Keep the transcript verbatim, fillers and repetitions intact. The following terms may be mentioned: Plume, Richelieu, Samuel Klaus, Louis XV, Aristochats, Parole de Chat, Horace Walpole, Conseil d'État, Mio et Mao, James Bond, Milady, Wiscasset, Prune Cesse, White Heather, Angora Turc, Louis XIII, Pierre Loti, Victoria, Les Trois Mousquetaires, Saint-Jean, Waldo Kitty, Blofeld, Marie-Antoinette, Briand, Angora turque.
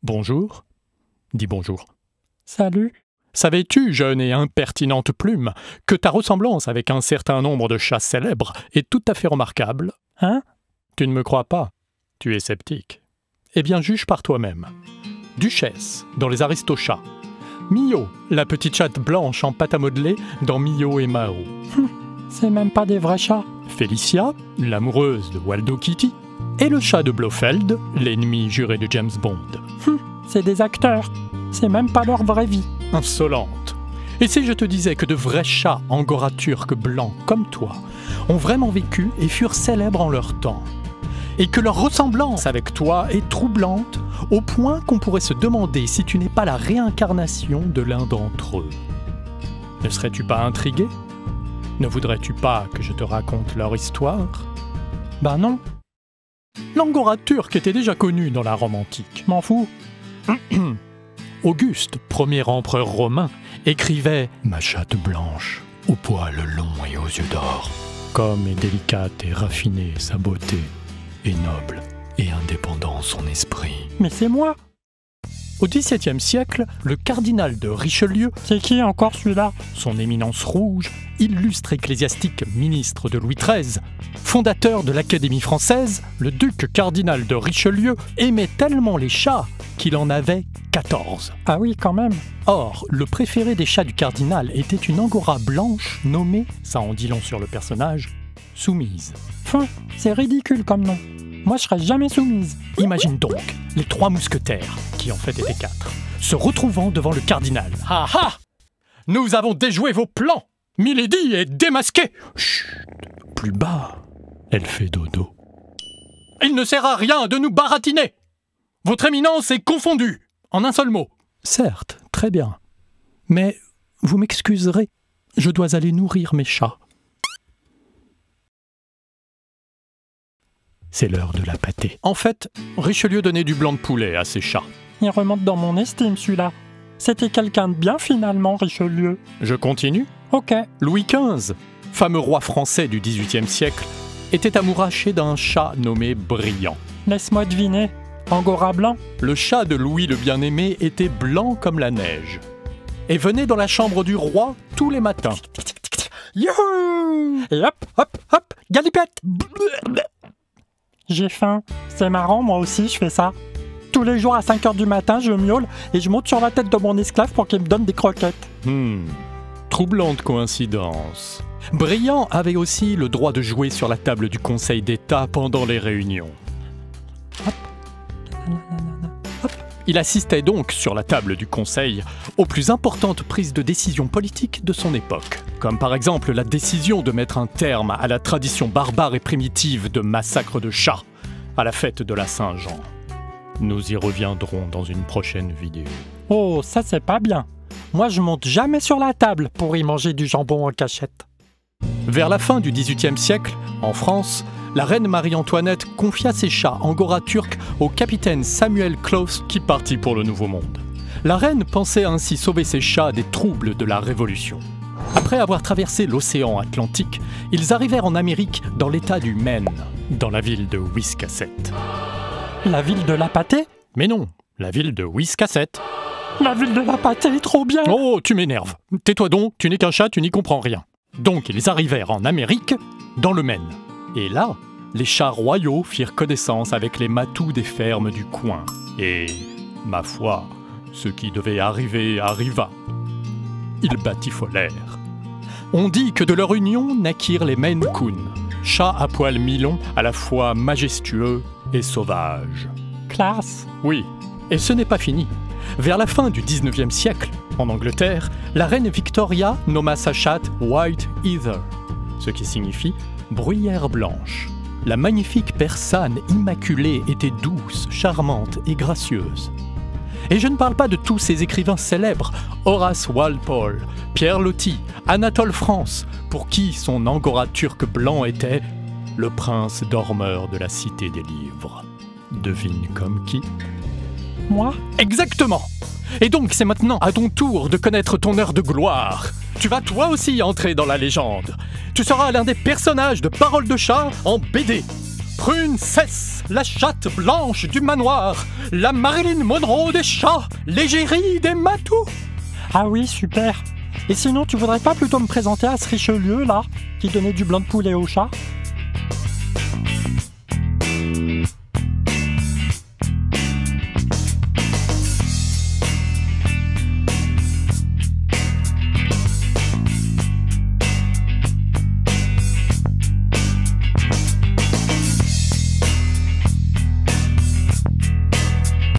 « Bonjour » dit « Bonjour ». « Salut » Savais-tu, jeune et impertinente plume, que ta ressemblance avec un certain nombre de chats célèbres est tout à fait remarquable? Hein? Tu ne me crois pas? Tu es sceptique. Eh bien, juge par toi-même. Duchesse, dans les Aristochats. Mio, la petite chatte blanche en pâte à modeler, dans Mio et Mao. Hum, c'est même pas des vrais chats. Félicia, l'amoureuse de Waldo Kitty. Et le chat de Blofeld, l'ennemi juré de James Bond. Hum, c'est des acteurs. C'est même pas leur vraie vie. Insolente. Et si je te disais que de vrais chats angora turques blancs comme toi ont vraiment vécu et furent célèbres en leur temps, et que leur ressemblance avec toi est troublante au point qu'on pourrait se demander si tu n'es pas la réincarnation de l'un d'entre eux. Ne serais-tu pas intrigué? Ne voudrais-tu pas que je te raconte leur histoire? Ben non. L'angora turque était déjà connue dans la Rome antique. M'en fous. Auguste, premier empereur romain, écrivait « Ma chatte blanche, au poil long et aux yeux d'or, comme est délicate et raffinée sa beauté, et noble et indépendant son esprit. » Mais c'est moi! Au dix-septième siècle, le cardinal de Richelieu, c'est qui encore celui-là? Son éminence rouge, illustre ecclésiastique ministre de Louis treize, fondateur de l'Académie française, le duc cardinal de Richelieu aimait tellement les chats qu'il en avait quatorze. Ah oui, quand même. Or, le préféré des chats du cardinal était une angora blanche nommée, ça en dit long sur le personnage, Soumise. Enfin, c'est ridicule comme nom. Moi, je serais jamais soumise. Imagine donc les trois mousquetaires, qui en fait étaient quatre, se retrouvant devant le cardinal. Ah ah! Nous avons déjoué vos plans! Milady est démasquée! Chut! Plus bas, elle fait dodo. Il ne sert à rien de nous baratiner! Votre éminence est confondue, en un seul mot. Certes, très bien. Mais vous m'excuserez, je dois aller nourrir mes chats. C'est l'heure de la pâtée. En fait, Richelieu donnait du blanc de poulet à ses chats. Il remonte dans mon estime, celui-là. C'était quelqu'un de bien, finalement, Richelieu. Je continue? Ok. Louis quinze, fameux roi français du dix-huitième siècle, était amouraché d'un chat nommé Briand. Laisse-moi deviner, angora blanc? Le chat de Louis le Bien-Aimé était blanc comme la neige et venait dans la chambre du roi tous les matins. Youhou! Et hop, hop, hop, galipette! J'ai faim. C'est marrant, moi aussi, je fais ça. Tous les jours à cinq heures du matin, je miaule et je monte sur la tête de mon esclave pour qu'il me donne des croquettes. Hmm. Troublante coïncidence. Briand avait aussi le droit de jouer sur la table du Conseil d'État pendant les réunions. Hop. Hop. Il assistait donc sur la table du Conseil aux plus importantes prises de décision politiques de son époque. Comme par exemple la décision de mettre un terme à la tradition barbare et primitive de massacre de chats à la fête de la Saint-Jean. Nous y reviendrons dans une prochaine vidéo. Oh, ça c'est pas bien. Moi je monte jamais sur la table pour y manger du jambon en cachette. Vers la fin du dix-huitième siècle, en France, la reine Marie-Antoinette confia ses chats angora turcs au capitaine Samuel Klaus qui partit pour le Nouveau Monde. La reine pensait ainsi sauver ses chats des troubles de la Révolution. Après avoir traversé l'océan Atlantique, ils arrivèrent en Amérique dans l'état du Maine, dans la ville de Wiscasset. La ville de la pâtée? Mais non, la ville de Wiscasset. La ville de la pâtée est trop bien! Oh, tu m'énerves. Tais-toi donc, tu n'es qu'un chat, tu n'y comprends rien. Donc ils arrivèrent en Amérique, dans le Maine. Et là, les chats royaux firent connaissance avec les matous des fermes du coin. Et, ma foi, ce qui devait arriver arriva. Ils batifolèrent. On dit que de leur union naquirent les Maine Coons, chats à poils mi-longs à la fois majestueux et sauvages. Classe! Oui, et ce n'est pas fini. Vers la fin du dix-neuvième siècle, en Angleterre, la reine Victoria nomma sa chatte White Heather, ce qui signifie bruyère blanche. La magnifique Persane immaculée était douce, charmante et gracieuse. Et je ne parle pas de tous ces écrivains célèbres, Horace Walpole, Pierre Loti, Anatole France, pour qui son angora turc blanc était le prince dormeur de la cité des livres. Devine comme qui? Moi? Exactement! Et donc c'est maintenant à ton tour de connaître ton heure de gloire. Tu vas toi aussi entrer dans la légende. Tu seras l'un des personnages de Parole de Chat en B D. Prune Cesse, la chatte blanche du manoir, la Marilyn Monroe des chats, l'égérie des matous. Ah oui, super. Et sinon, tu voudrais pas plutôt me présenter à ce Richelieu, là, qui donnait du blanc de poulet aux chats?